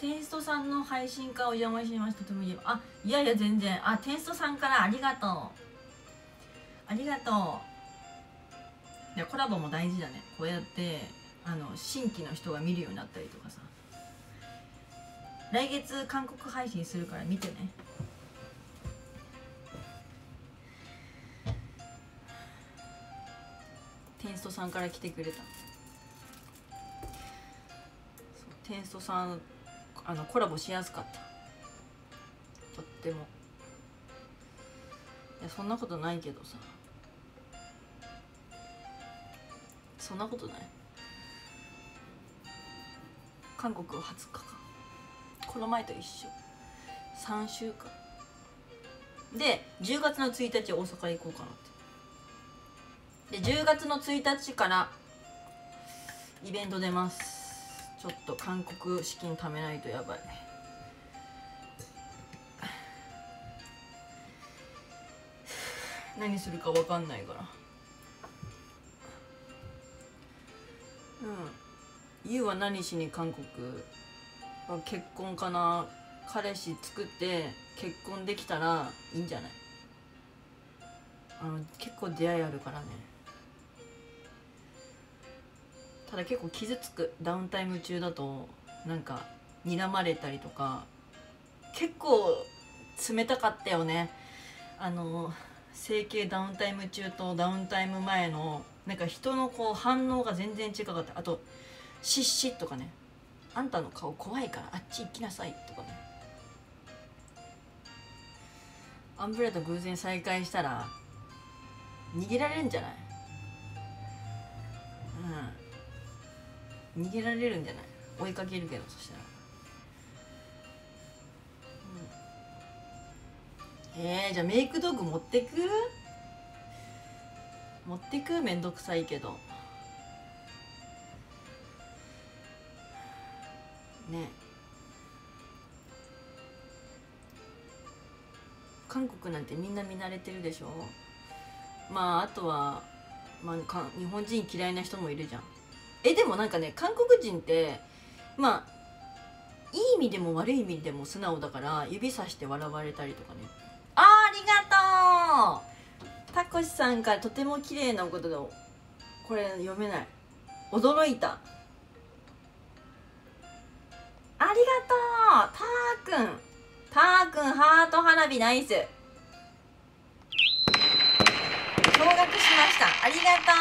テンストさんの配信会お邪魔しましたとも言えば、あ、いやいや全然、あ、テンストさんからありがとうありがとう。いやコラボも大事だね。こうやって新規の人が見るようになったりとかさ。来月韓国配信するから見てね。テンストさんから来てくれた。テンストさんコラボしやすかった、とっても。いやそんなことないけどさ、そんなことない。韓国は20日か、この前と一緒、3週間で10月の1日大阪行こうかなって。で10月の1日からイベント出ます。ちょっと韓国資金貯めないとやばい。何するか分かんないから。うん。ゆうは何しに韓国？結婚かな。彼氏作って結婚できたらいいんじゃない？結構出会いあるからね。ただ結構傷つく。ダウンタイム中だとなんか睨まれたりとか、結構冷たかったよね。整形ダウンタイム中とダウンタイム前のなんか人のこう反応が全然違かった。あと「シッシッ」とかね「あんたの顔怖いからあっち行きなさい」とかね。アンブレと偶然再会したら逃げられるんじゃない？うん、逃げられるんじゃない？追いかけるけど、そしたら、うん、じゃあメイク道具持ってくめんどくさいけどね。韓国なんてみんな見慣れてるでしょ。まああとは、まあ、日本人嫌いな人もいるじゃん。でもなんかね、韓国人ってまあいい意味でも悪い意味でも素直だから、指さして笑われたりとかね。ありがとう。たこしさんからとても綺麗なことで、これ読めない。驚いた。ありがとう。たーくんハート花火ナイス。驚愕しました。ありがと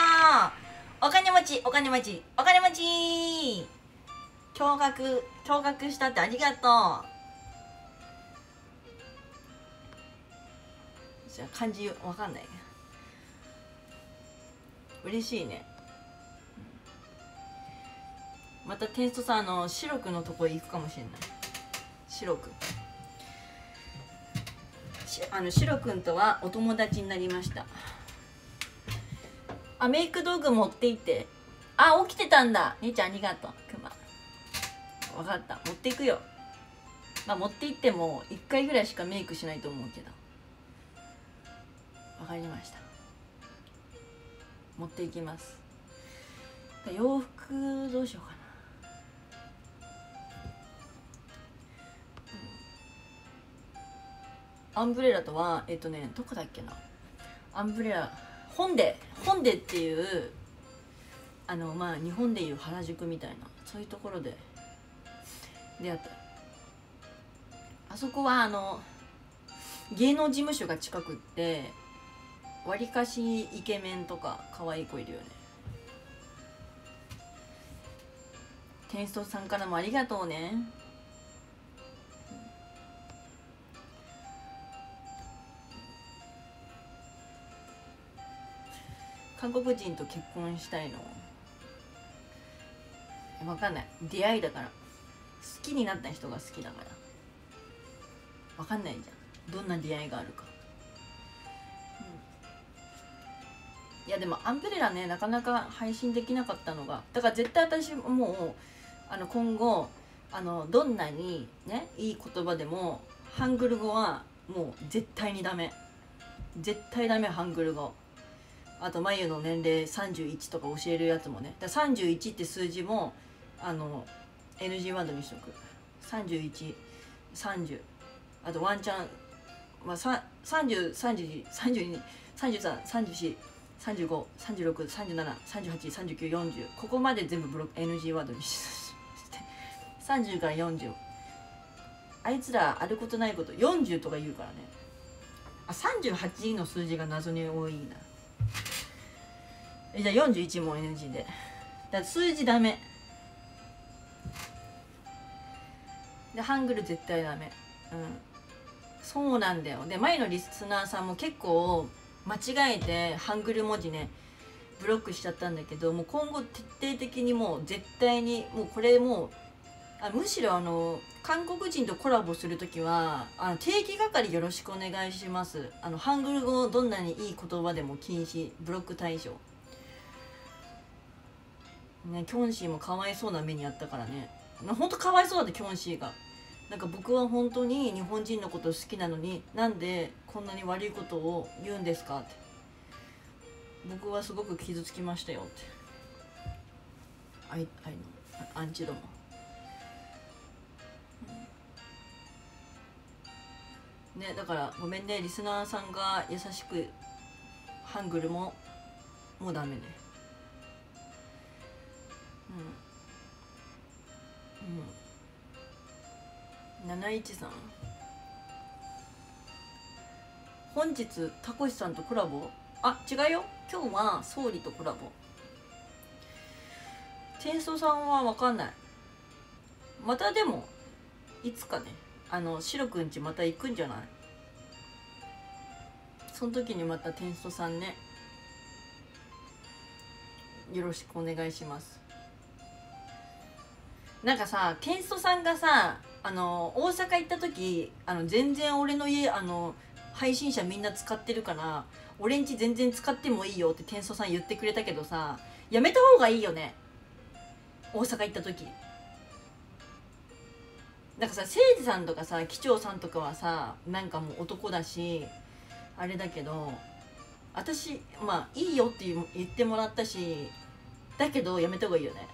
う。お金持ち驚愕したってありがとう。じゃあ漢字わかんない。嬉しいね。またテイストさん白くのとこ行くかもしれない。白くんとはお友達になりました。メイク道具持っていって。起きてたんだ。姉ちゃんありがとう。クマ。わかった。持っていくよ。まあ持っていっても1回ぐらいしかメイクしないと思うけど。わかりました。持っていきます。洋服どうしようかな。アンブレラとは、どこだっけな。アンブレラ。ホンデっていう、まあ日本でいう原宿みたいな、そういうところで出会った。あそこは芸能事務所が近くって、わりかしイケメンとか可愛い子いるよね。テンストさんからもありがとうね。韓国人と結婚したいの？分かんない。出会いだから。好きになった人が好きだから分かんないじゃん、どんな出会いがあるか、うん。いやでもアンブレラね、なかなか配信できなかったのが、だから絶対私もう今後どんなにねいい言葉でもハングル語はもう絶対にダメ。絶対ダメハングル語。あと眉の年齢31とか教えるやつもね。だ31って数字もNG ワードにしとく。31、30、あとワンチャン、まあ、30、31、32、33、34、35、36、37、38、39、40、ここまで全部ブロック NG ワードにして30から40、あいつらあることないこと40とか言うからね。あ、38の数字が謎に多いな。じゃあ41も NG で、だから数字ダメで、ハングル絶対ダメ。うん、そうなんだよ。で、前のリスナーさんも結構間違えてハングル文字ねブロックしちゃったんだけど、もう今後徹底的にもう絶対にもうこれもう、あ、むしろ韓国人とコラボする時は定期係よろしくお願いします。ハングル語をどんなにいい言葉でも禁止、ブロック対象ね。キョンシーもかわいそうな目にあったからね。ほんとかわいそうだったキョンシーが。なんか僕は本当に日本人のこと好きなのになんでこんなに悪いことを言うんですかって、僕はすごく傷つきましたよって。アンチども、うん、ね、だからごめんねリスナーさんが優しくハングルもうダメね。うんうん、713、本日たこしさんとコラボ、あ、違うよ、今日は総理とコラボ。天素さんは分かんない。またでもいつかね、シロくんちまた行くんじゃない。その時にまた天素さんねよろしくお願いします。なんかさ、天素さんがさ、大阪行った時全然俺の家配信者みんな使ってるから俺んち全然使ってもいいよって天素さん言ってくれたけどさ、やめた方がいいよね大阪行った時。なんかさ、せいじさんとかさ機長さんとかはさなんかもう男だしあれだけど、私まあいいよって言ってもらったし、だけどやめた方がいいよね。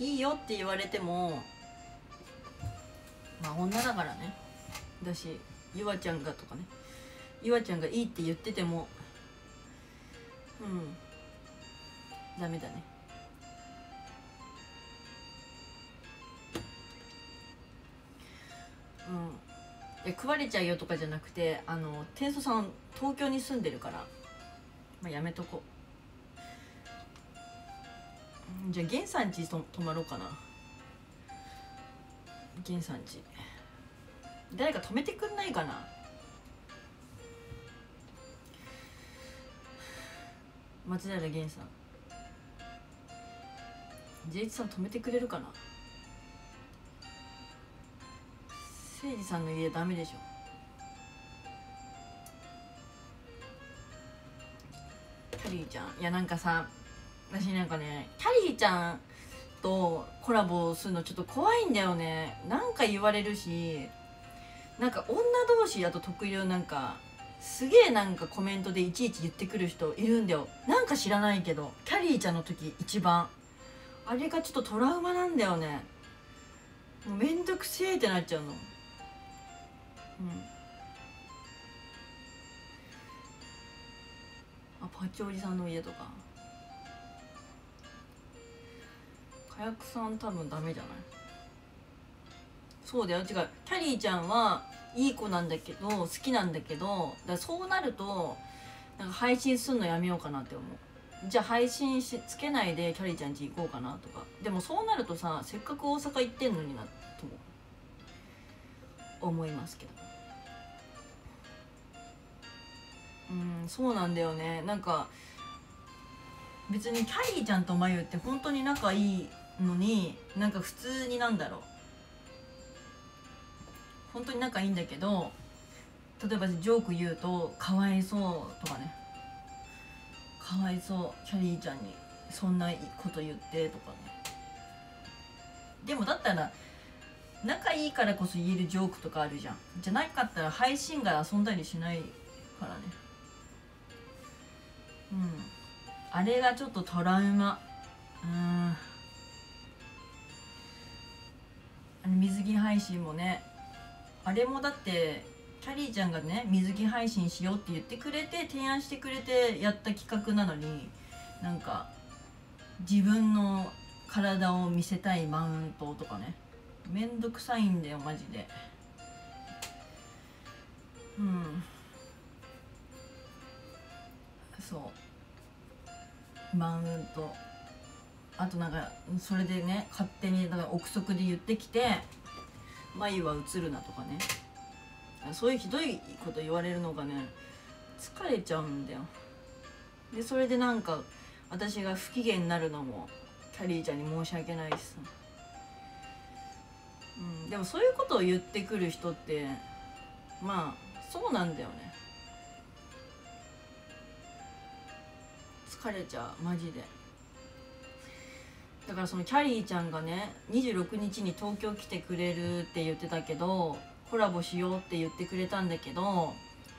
いいよって言われても、まあ女だからね。だしゆわちゃんがとかね、ゆわちゃんがいいって言ってても、うん、ダメだね。うん、食われちゃうよとかじゃなくて、天素さん東京に住んでるから、まあ、やめとこう。じゃあ源さん家泊まろうかな。源さん家誰か泊めてくんないかな。松平源さん、慈一さん泊めてくれるかな。誠治さんの家ダメでしょ。キャリーちゃん、いやなんかさ、私なんかねキャリーちゃんとコラボするのちょっと怖いんだよね。なんか言われるし、なんか女同士だと特有、なんかすげえなんかコメントでいちいち言ってくる人いるんだよ。なんか知らないけどキャリーちゃんの時一番あれがちょっとトラウマなんだよね。もうめんどくせえってなっちゃうの。うん、あ、パチオリさんの家とか早くさん多分ダメじゃない。そうだよ、違う、キャリーちゃんはいい子なんだけど好きなんだけど、だそうなるとなんか配信すんのやめようかなって思う。じゃあ配信しつけないでキャリーちゃん家行こうかなとか。でもそうなるとさ、せっかく大阪行ってんのになと思いますけど。うん、そうなんだよね。なんか別にキャリーちゃんとまゆって本当に仲いいのに、なんか普通になんだろう、本当に仲いいんだけど、例えばジョーク言うとかわいそうとかね、かわいそうキャリーちゃんにそんなこと言ってとかね。でもだったら仲いいからこそ言えるジョークとかあるじゃん。じゃなかったら配信外遊んだりしないからね。うん、あれがちょっとトラウマ。あの水着配信もね、あれもだってキャリーちゃんがね水着配信しようって言ってくれて提案してくれてやった企画なのに、なんか自分の体を見せたいマウントとかね、めんどくさいんだよマジで。うん、そうマウント、あとなんかそれでね勝手にだから憶測で言ってきて「眉は映るな」とかね、そういうひどいこと言われるのがね疲れちゃうんだよ。でそれでなんか私が不機嫌になるのもキャリーちゃんに申し訳ないしさ、うん、でもそういうことを言ってくる人ってまあそうなんだよね。疲れちゃうマジで。だからそのキャリーちゃんがね26日に東京来てくれるって言ってたけど、コラボしようって言ってくれたんだけど、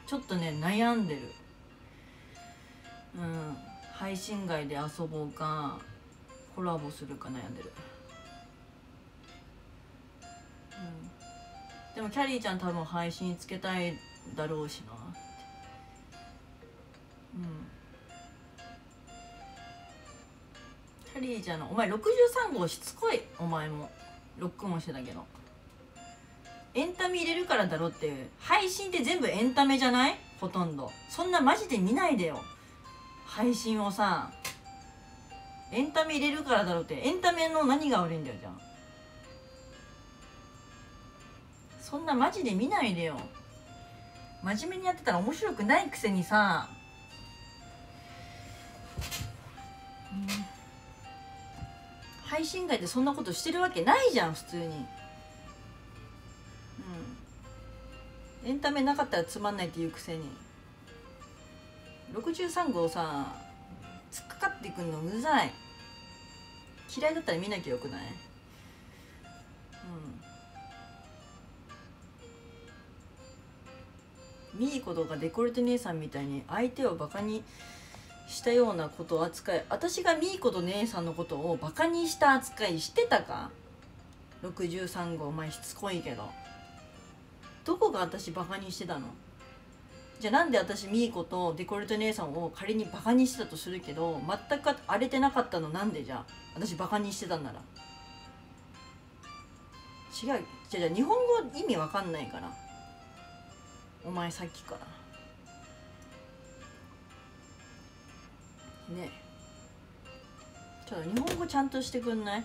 ちょっとね悩んでる。うん、配信外で遊ぼうかコラボするか悩んでる。うん、でもキャリーちゃん多分配信つけたいだろうしなって。うん、キャリーちゃんのお前63号しつこい。お前もロックもしてたけどエンタメ入れるからだろっていう。配信って全部エンタメじゃない？ほとんど。そんなマジで見ないでよ配信をさ。エンタメ入れるからだろって、エンタメの何が悪いんだよじゃん。そんなマジで見ないでよ。真面目にやってたら面白くないくせにさ。配信外でそんなことしてるわけないじゃん普通に。うん、エンタメなかったらつまんないっていうくせに63号さ突っかかってくんのうざい。嫌いだったら見なきゃよくない？うん、ミーコとかデコルテ姉さんみたいに相手をバカにしたようなこと扱い。私がミーコと姉さんのことをバカにした扱いしてたか63号。お前しつこいけどどこが私バカにしてたの？じゃあなんで私ミーコとデコルテ姉さんを仮にバカにしてたとするけど全く荒れてなかったのなんで？じゃあ私バカにしてたんなら違う。じゃあ日本語意味わかんないからお前さっきからね、ちょっと日本語ちゃんとしてくんない？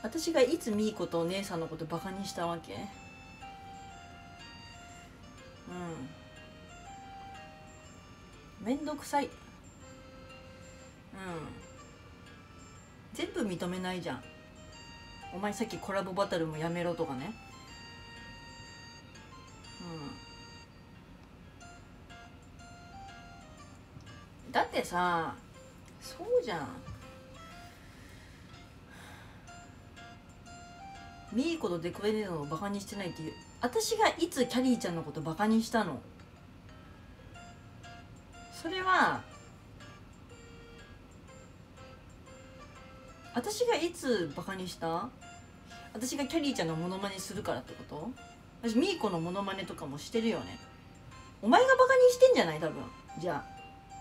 私がいつミーコとお姉さんのことバカにしたわけ？うん、めんどくさい。うん、全部認めないじゃん。お前さっきコラボバトルもやめろとかね。うん、だってさ、そうじゃん。ミーコとデコレネのをバカにしてないっていう。私がいつキャリーちゃんのことバカにしたの？それは私がいつバカにした？私がキャリーちゃんのモノマネするからってこと？私ミーコのモノマネとかもしてるよね。お前がバカにしてんじゃない多分。じゃあ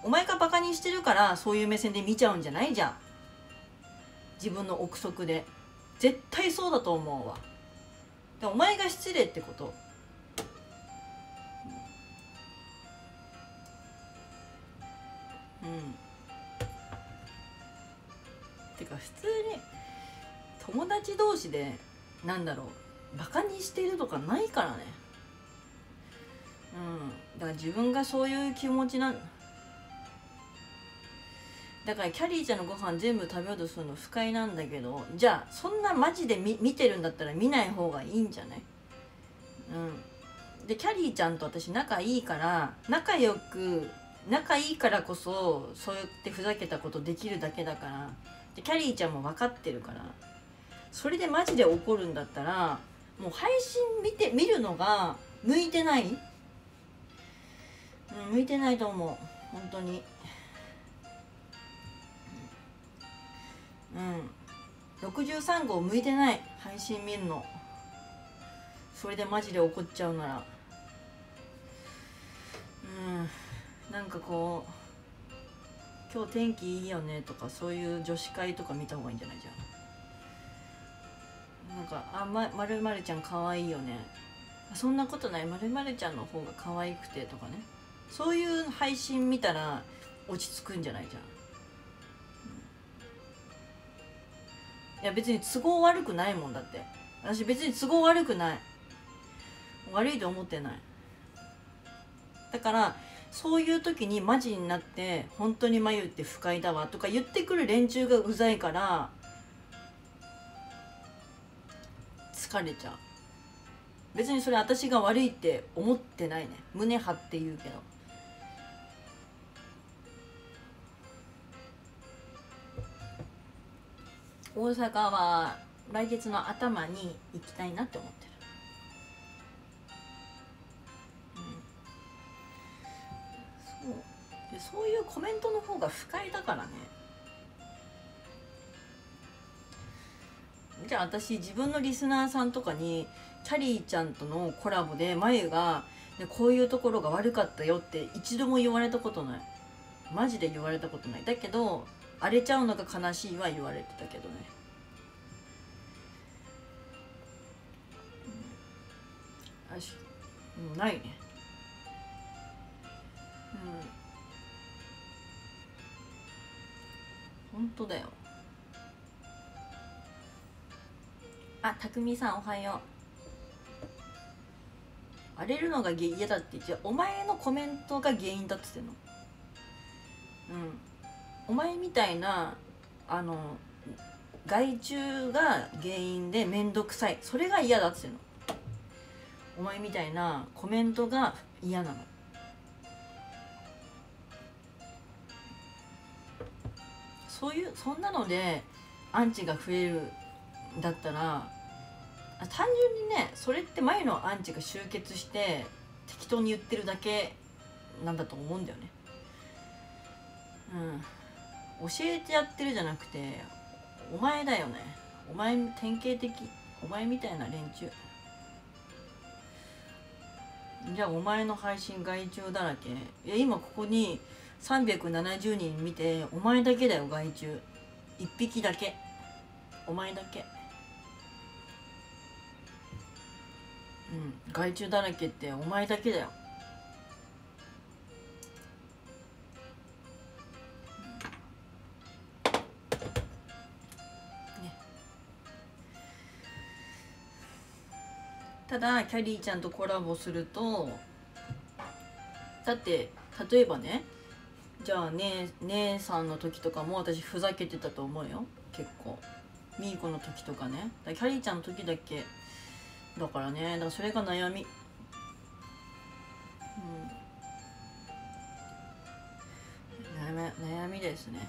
お前がバカにしてるからそういう目線で見ちゃうんじゃないじゃん。自分の憶測で絶対そうだと思うわ。でお前が失礼ってこと。うん、てか普通に友達同士でなんだろうバカにしてるとかないからね。うん、だから自分がそういう気持ちなんだ。だからキャリーちゃんのご飯全部食べようとするの不快なんだけど、じゃあそんなマジで見てるんだったら見ない方がいいんじゃない？うん。でキャリーちゃんと私仲いいから仲いいからこそそうやってふざけたことできるだけだから。でキャリーちゃんも分かってるからそれでマジで怒るんだったらもう配信見るのが向いてない、うん、向いてないと思う本当に。うん、63号向いてない配信見るの。それでマジで怒っちゃうなら、うん、なんかこう今日天気いいよねとかそういう女子会とか見た方がいいんじゃないじゃん。なんかあ、まるまるちゃん可愛いよね、そんなことない、まるまるちゃんの方が可愛くてとかね、そういう配信見たら落ち着くんじゃないじゃん。いや別に都合悪くないもんだって。私別に都合悪くない。悪いと思ってない。だからそういう時にマジになって本当に眉って不快だわとか言ってくる連中がうざいから疲れちゃう。別にそれ私が悪いって思ってないね。胸張って言うけど。大阪は来月の頭に行きたいなって思ってる、うん、そういうコメントの方が不快だからね。じゃあ私自分のリスナーさんとかにチャリーちゃんとのコラボでまゆがこういうところが悪かったよって一度も言われたことない。マジで言われたことない。だけど荒れちゃうのが悲しいは言われてたけどね。あし、ないね。うん。本当だよ。あ、たくみさんおはよう。荒れるのが嫌だって言って、お前のコメントが原因だって言ってんの。うん。お前みたいな害虫が原因で面倒くさい、それが嫌だって言うの。お前みたいなコメントが嫌なの。そういうそんなのでアンチが増えるんだったら、単純にねそれって前のアンチが集結して適当に言ってるだけなんだと思うんだよね。うん、教えてやってるじゃなくてお前だよね。お前典型的、お前みたいな連中。じゃあお前の配信害虫だらけ。いや今ここに370人見てお前だけだよ害虫。1匹だけ。お前だけ。うん、害虫だらけってお前だけだよ。ただキャリーちゃんとコラボすると、だって例えばね、じゃあ姉さんの時とかも私ふざけてたと思うよ。結構みーこの時とかね。だからキャリーちゃんの時だけだからね。だからそれが悩み、うん、悩みですね。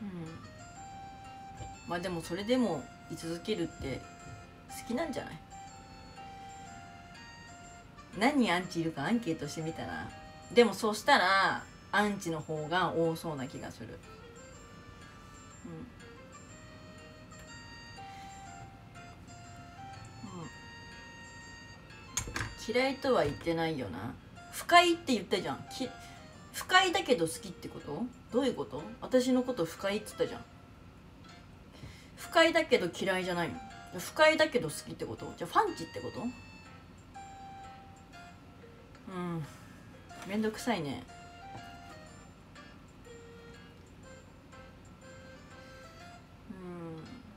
うん、まあでもそれでも居続けるって好きなんじゃない？何人アンチいるかアンケートしてみたら。でもそしたらアンチの方が多そうな気がする。うん、うん、嫌いとは言ってないよな。不快って言ったじゃん。不快だけど好きってこと？どういうこと？私のこと不快って言ったじゃん。不快だけど嫌いじゃないの。不快だけど好きってこと？じゃあファンチってこと？うん、めんどくさいね。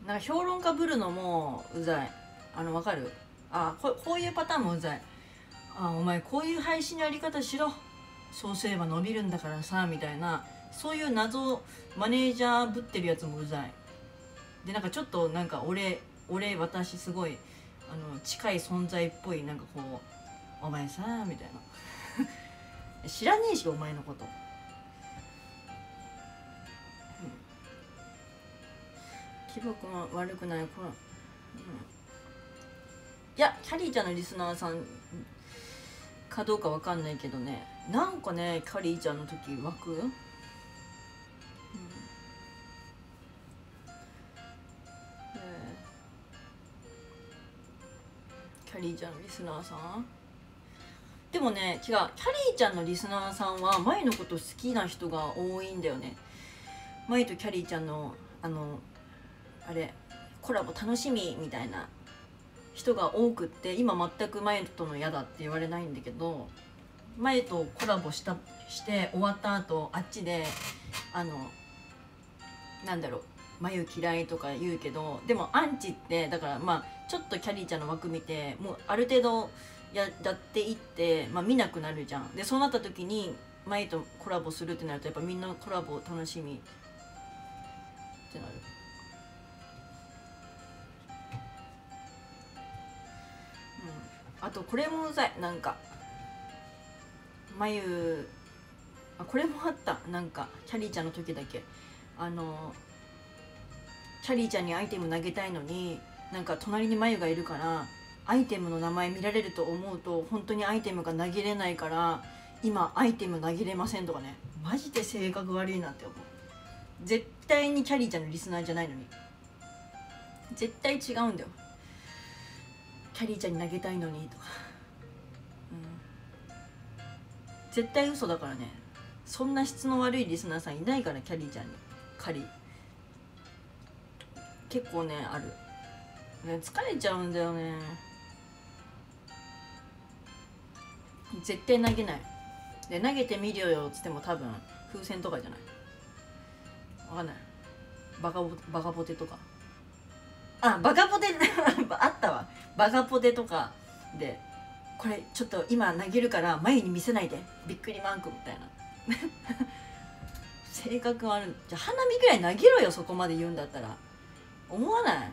うん、なんか評論家ぶるのもうざい。わかる？あ、こういうパターンもうざい。あ、お前こういう配信のやり方しろ、そうすれば伸びるんだからさみたいな、そういう謎マネージャーぶってるやつもうざい。でなんかちょっとなんか俺私すごい近い存在っぽい、なんかこう「お前さ」みたいな知らねえしお前のこと、気分は悪くないこれ、うん、いやキャリーちゃんのリスナーさんかどうかわかんないけどね、なんかねキャリーちゃんの時湧く、うん、キャリーちゃんのリスナーさんでもね、違う、キャリーちゃんのリスナーさんはマイのこと好きな人が多いんだよね。マイとキャリーちゃんのあれコラボ楽しみみたいな人が多くって、今全くマイとの嫌だって言われないんだけど、マイとコラボして終わった後あっちでなんだろう、眉嫌いとか言うけど、でもアンチってだからまあちょっとキャリーちゃんの枠見てもうある程度だっていって、まあ、見なくなるじゃん。でそうなった時に前とコラボするってなるとやっぱみんなコラボ楽しみってなる。うん、あとこれもうざい、なんか眉、あこれもあった、なんかキャリーちゃんの時だけキャリーちゃんにアイテム投げたいのになんか隣に眉がいるから。アイテムの名前見られると思うと本当にアイテムが投げれないから今アイテム投げれませんとかね、マジで性格悪いなって思う。絶対にキャリーちゃんのリスナーじゃないのに絶対違うんだよ、キャリーちゃんに投げたいのにとか、うん、絶対嘘だからね。そんな質の悪いリスナーさんいないから、キャリーちゃんに結構ねあるね、疲れちゃうんだよね、絶対投げないで、投げてみるよっつっても多分風船とかじゃない、わかんない、バカポテとか、あバカポテあったわ、バカポテとかでこれちょっと今投げるから前に見せないでびっくりマークみたいな性格はある。じゃあ花見ぐらい投げろよ、そこまで言うんだったら思わない？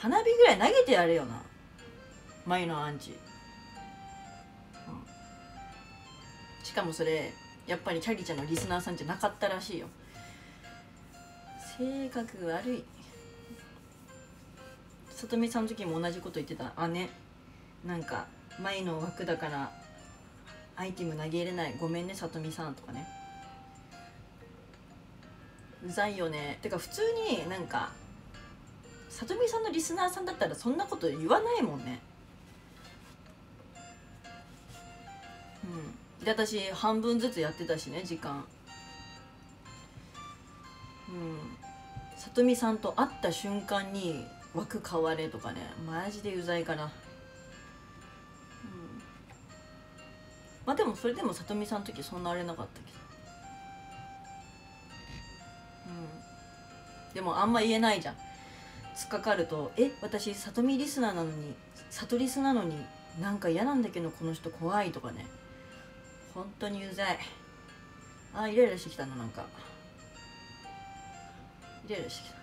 花火ぐらい投げてやれよな、マイのアンチ、うん、しかもそれやっぱりキャリーちゃんのリスナーさんじゃなかったらしいよ。性格悪い。さとみさんの時も同じこと言ってた、姉なんかマイの枠だからアイテム投げれないごめんねさとみさんとかね、うざいよね。てか普通になんかさとみさんのリスナーさんだったらそんなこと言わないもんね。うんで私半分ずつやってたしね時間、うん、さとみさんと会った瞬間に枠変われとかね、マジでうざいから、うん、まあでもそれでもさとみさんの時そんなあれなかったけど、うん、でもあんま言えないじゃん、突っかかると「え私さとみリスナーなのにさとリスなのになんか嫌なんだけどこの人怖い」とかね、本当にうざい。あイライラしてきたな、なんかイライラしてきた、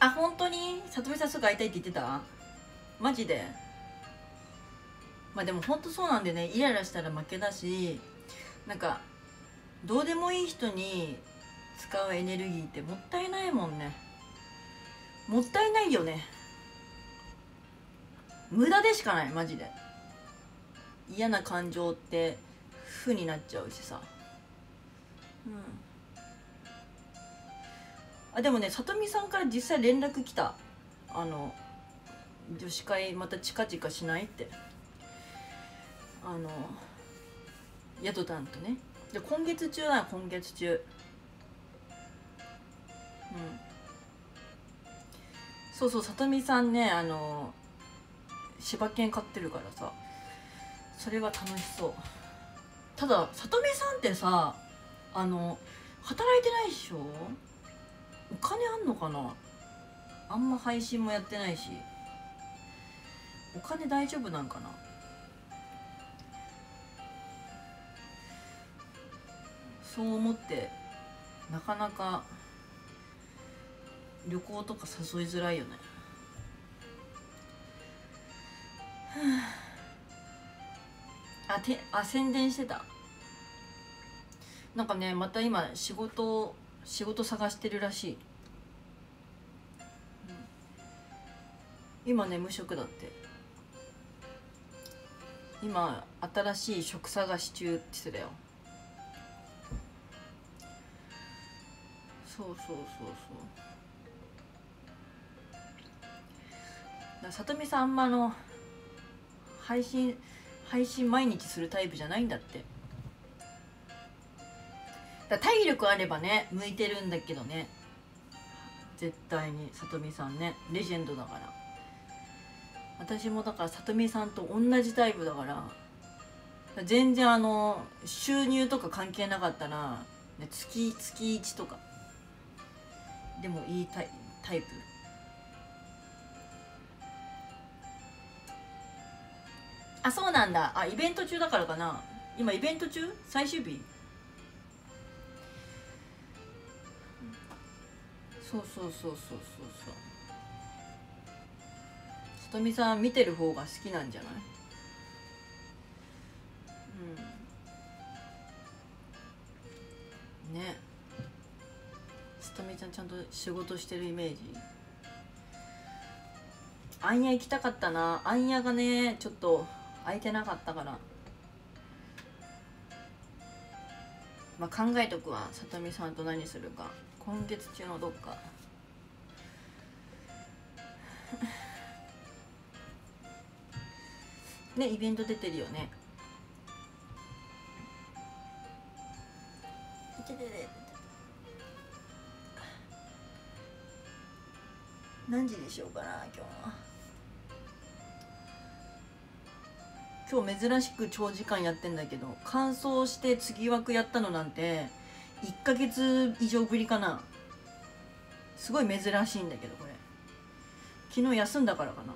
あ本当にさとみさんすぐ会いたいって言ってた、マジで。まあでも本当そうなんでね、イライラしたら負けだし、なんかどうでもいい人に使うエネルギーってもったいないもんね、もったいないよね、無駄でしかない、マジで。嫌な感情って負になっちゃうしさ、うん。あでもね、さとみさんから実際連絡来た、女子会また近々しないって、雇ったんとね。で今月中だよ、今月中。うん、そうそう、さとみさんね、柴犬飼ってるからさ、それは楽しそう。たださとみさんってさ、働いてないでしょ。お金あんのかな。あんま配信もやってないし、お金大丈夫なんかな。そう思ってなかなか旅行とか誘いづらいよね。宣伝してた。なんかね、また今仕事探してるらしい。今ね無職だって。今新しい職探し中って言ってたよ。そうそうそうそう。さとみさんあんま配信毎日するタイプじゃないんだって。だ体力あればね向いてるんだけどね、絶対に。さとみさんねレジェンドだから。私もだからさとみさんと同じタイプだから、全然収入とか関係なかったら、ね、月1とかでもいいタイプ。あ、そうなんだ。あ、イベント中だからかな。今イベント中？最終日？そうそうそうそうそうそう。さとみさん見てる方が好きなんじゃない？うん。ね。さとみちゃんちゃんと仕事してるイメージ。あんや行きたかったな。あんやがねちょっと空いてなかったから、まあ、考えとくわ。さとみさんと何するか、今月中のどっか。ね、イベント出てるよね。何時でしょうかな、今日は。今日珍しく長時間やってんだけど、乾燥して次枠やったのなんて1ヶ月以上ぶりかな。すごい珍しいんだけど、これ昨日休んだからかな。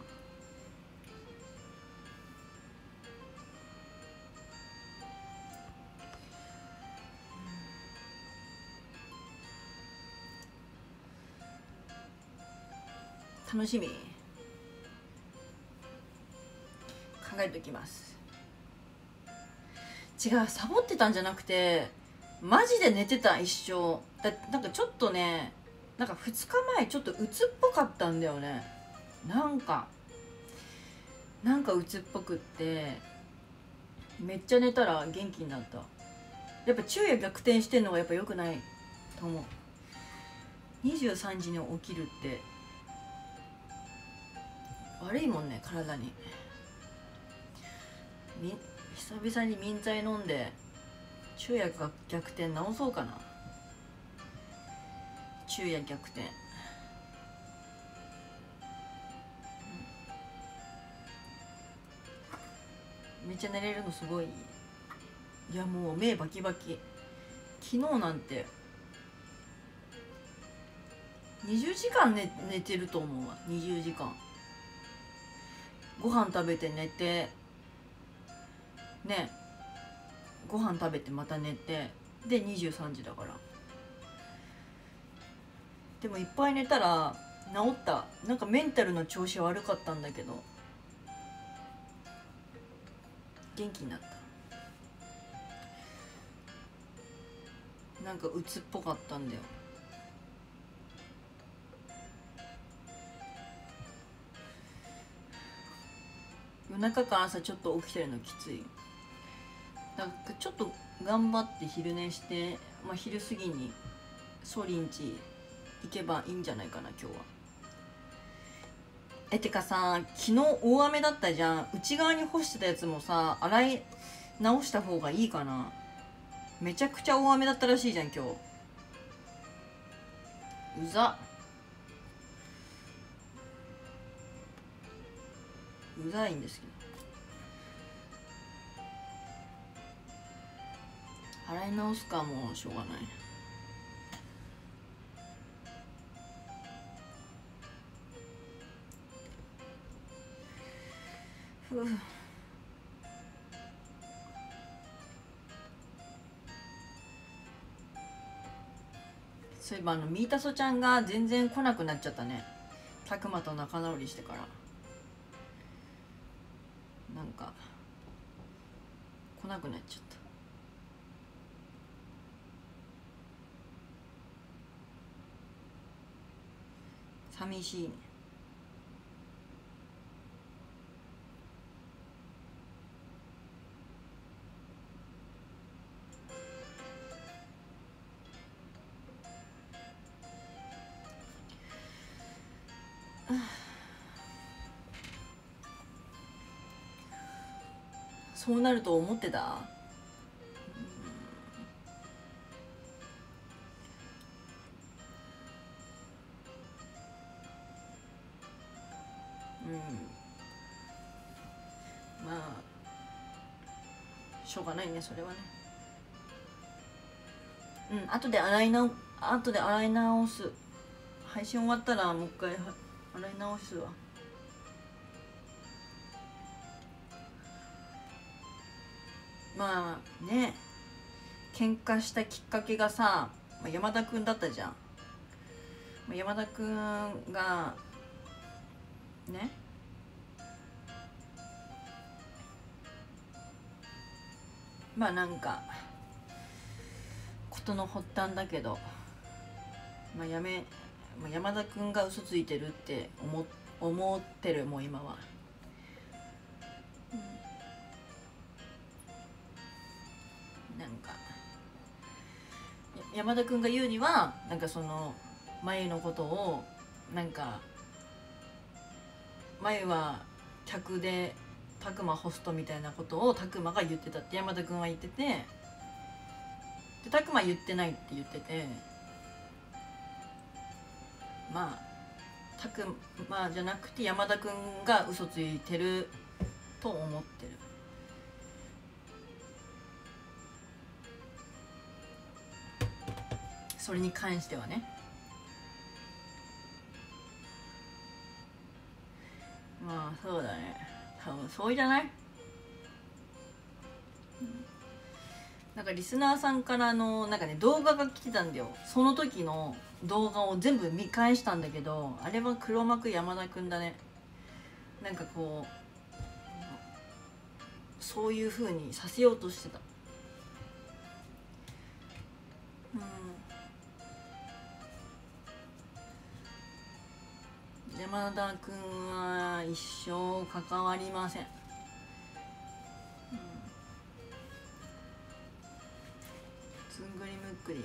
楽しみ。考えておきます。違う、サボってたんじゃなくてマジで寝てた、一生。なんかちょっとね、なんか2日前ちょっと鬱っぽかったんだよね。なんか鬱っぽくって、めっちゃ寝たら元気になった。やっぱ昼夜逆転してんのがやっぱ良くないと思う。23時に起きるって悪いもんね、体に。久々に眠剤飲んで昼夜が逆転治そうかな。昼夜逆転、めっちゃ寝れるのすごい。いやもう目バキバキ。昨日なんて20時間 寝てると思うわ。20時間。ご飯食べて寝てね、ご飯食べてまた寝てで23時だから。でもいっぱい寝たら治った。なんかメンタルの調子悪かったんだけど元気になった。なんか鬱っぽかったんだよ。夜中から朝ちょっと起きてるのきつい。なんかちょっと頑張って昼寝して、まあ、昼過ぎにソリンチ行けばいいんじゃないかな今日は。てかさ、昨日大雨だったじゃん。内側に干してたやつもさ、洗い直した方がいいかな。めちゃくちゃ大雨だったらしいじゃん今日。うざうざいんですけど、洗い直すか。もうしょうがない。ふう。そういえばミータソちゃんが全然来なくなっちゃったね。たくまと仲直りしてからなんか来なくなっちゃった。寂しいね。そうなると思ってた。まあしょうがないね、それはね。後で洗い直す。配信終わったらもう一回洗い直すわ。まあね、喧嘩したきっかけがさ、山田くんだったじゃん。山田くんがね、まあなんか事の発端だけど、山田くんが嘘ついてるって思ってるもう今は。山田君が言うには、なんかその舞のことを、なんか舞は客でタクマホストみたいなことをタクマが言ってたって山田君は言ってて、でタクマ言ってないって言ってて、まあタクマじゃなくて山田君が嘘ついてると思ってる。それに関してはね、まあそうだね、多分そうじゃない。なんかリスナーさんからのなんかね、動画が来てたんだよ。その時の動画を全部見返したんだけど、あれは黒幕山田くんだね。なんかこうそういう風にさせようとしてた。山田君は一生関わりません。ずんぐりむっくりも。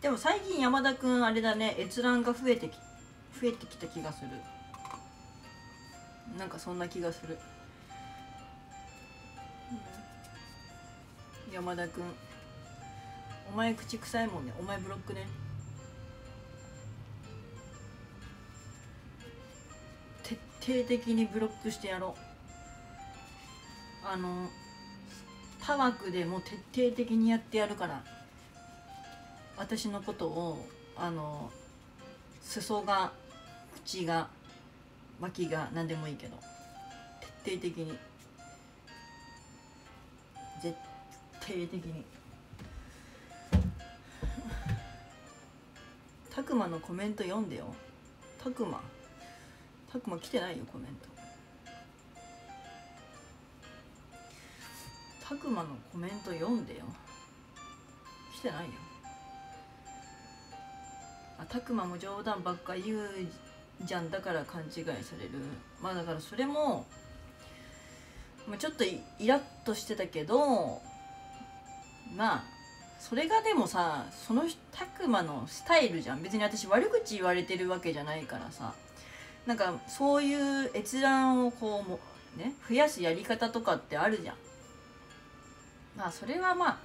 でも最近山田君あれだね、閲覧が増えてきた気がする。なんかそんな気がする。山田君、お前口臭いもんね。お前ブロックね。徹底的にブロックしてやろう。他枠でも徹底的にやってやるから。私のことを裾が口が脇が何でもいいけど、徹底的に絶対的に。たくまのコメント読んでよ。たくま来てないよコメント。たくまのコメント読んでよ。来てないよ。たくまも冗談ばっか言うじゃん。だから勘違いされる。まあだからそれも、ちょっとイラッとしてたけど、まあそれがでもさ、そのたくまのスタイルじゃん。別に私悪口言われてるわけじゃないからさ。なんかそういう閲覧をこうもね増やすやり方とかってあるじゃん。まあそれはま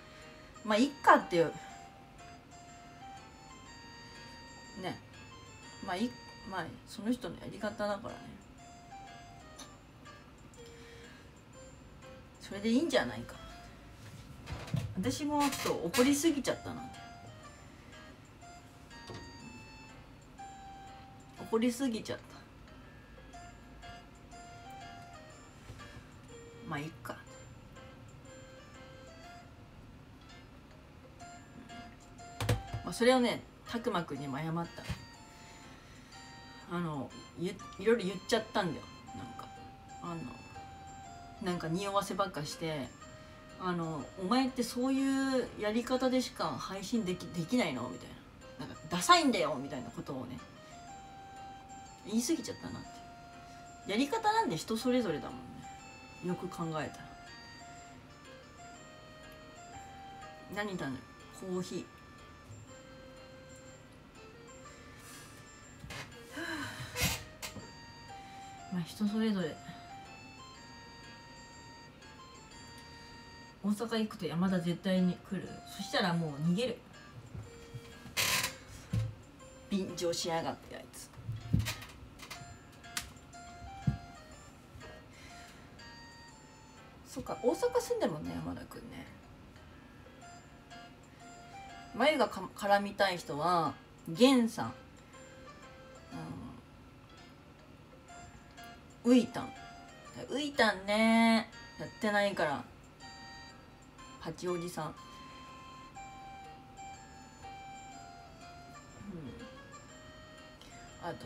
あいっかっていうね、まあその人のやり方だからね、それでいいんじゃないか。私もちょっと怒りすぎちゃったな、怒りすぎちゃった。まあいっか。まあそれをねたくまくんにも謝った。いろいろ言っちゃったんだよ。なんか匂わせばっかして、お前ってそういうやり方でしか配信できないのみたいな、なんかダサいんだよみたいなことをね言い過ぎちゃったなって。やり方なんで人それぞれだもんね、よく考えたら。何だね、コーヒー。まあ人それぞれ。大阪行くと山田絶対に来る。そしたらもう逃げる。便乗しやがってあいつ。そっか、大阪住んでるもんね山田くんね。眉が絡みたい人は源さん、ういたんね、やってないから。八王子さん、あとなんだ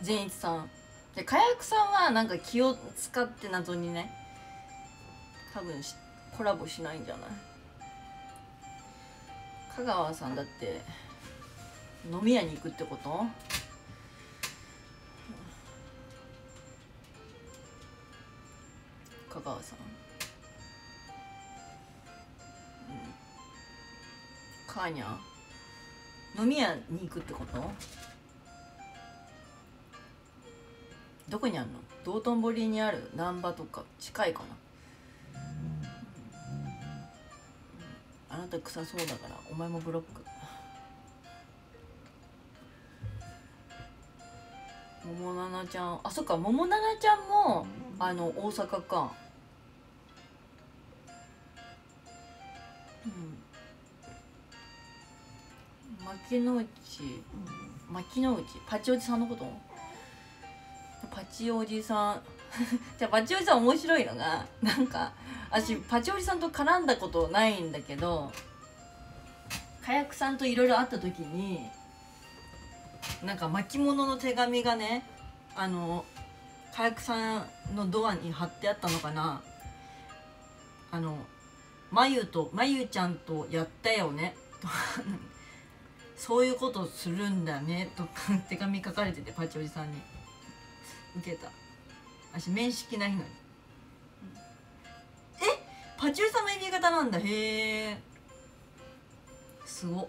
善一さんで、かやくさんはなんか気を使って謎にね多分コラボしないんじゃない。香川さんだって飲み屋に行くってこと？香川さん、うん、カーニャ飲み屋に行くってこと？どこにあるの？道頓堀にある難波とか近いかな、うん、あなた臭そうだからお前もブロック。桃奈々ちゃん、あ、そっか、桃奈々ちゃんも大阪か、うん、牧之内八王子さんのこと？八王子さんじゃあ八王子さん面白いのが、なんか私八王子さんと絡んだことないんだけど、かやくさんといろいろ会った時になんか巻物の手紙がね、かやくさんのドアに貼ってあったのかな、まゆちゃんとやったよねとかそういうことするんだねとか手紙書かれてて、八王子さんに受けた。私面識ないのに、え、パチューさんの AB 型なんだ、へえ、すごっ。